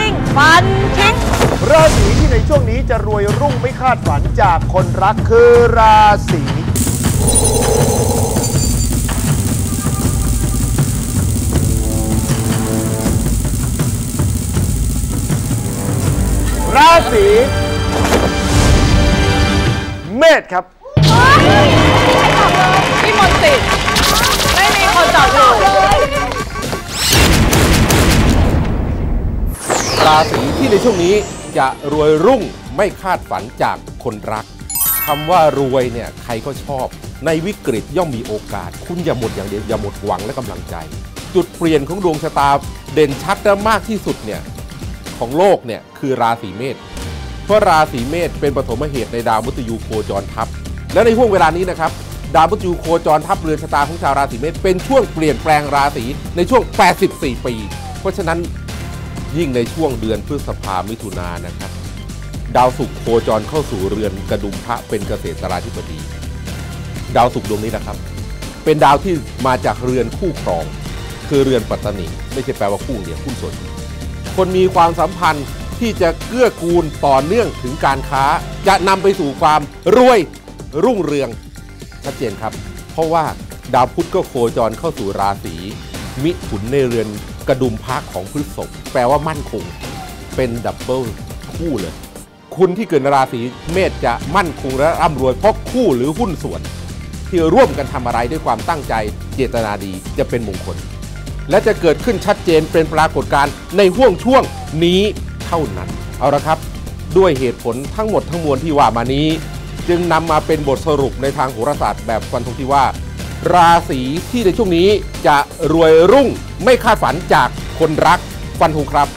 ลิงฟันทิ้งราศีที่ในช่วงนี้จะรวยรุ่งไม่คาดฝันจากคนรักคือราศีเมษครับพี่มนติไม่มีคนตอบเลยราศีที่ในช่วงนี้จะรวยรุ่งไม่คาดฝันจากคนรักคำว่ารวยเนี่ยใครก็ชอบในวิกฤตย่อมมีโอกาสคุณอย่าหมดอย่างเดียวอย่าหมดหวังและกำลังใจจุดเปลี่ยนของดวงชะตาเด่นชัดและมากที่สุดเนี่ยของโลกเนี่ยคือราศีเมษเพราะราศีเมษเป็นปฐมเหตุในดาวมฤตยูโคจรทับและในช่วงเวลานี้นะครับดาวมฤตยูโคจรทับเรือนชะตาของชาวราศีเมษเป็นช่วงเปลี่ยนแปลงราศีในช่วง84ปีเพราะฉะนั้นยิ่งในช่วงเดือนพฤษภามิถุนายนนะครับดาวศุกร์โคจรเข้าสู่เรือนกระดุมพระเป็นเกษตราธิบดีดาวศุกร์ดวงนี้นะครับเป็นดาวที่มาจากเรือนคู่ครองคือเรือนปัตตานีไม่ใช่แปลว่าคู่เดียวคู่ส่วนคนมีความสัมพันธ์ที่จะเกื้อกูลต่อเนื่องถึงการค้าจะนำไปสู่ความรวยรุ่งเรืองชัดเจนครับเพราะว่าดาวพุธก็โคจรเข้าสู่ราศีมิถุนในเรือนกระดุมพระของพฤษภแปลว่ามั่นคงเป็นดับเบิลคู่เลยคุณที่เกิดราศีเมษจะมั่นคงและร่ำรวยเพราะคู่หรือหุ้นส่วนที่ร่วมกันทำอะไรด้วยความตั้งใจเจตนาดีจะเป็นมงคลและจะเกิดขึ้นชัดเจนเป็นปรากฏการณ์ในห่วงช่วงนี้เท่านั้นเอาละครับด้วยเหตุผลทั้งหมดทั้งมวลที่ว่ามานี้จึงนำมาเป็นบทสรุปในทางโหราศาสตร์แบบฟันธงที่ว่าราศีที่ในช่วงนี้จะรวยรุ่งไม่คาดฝันจากคนรักฟันธงครับ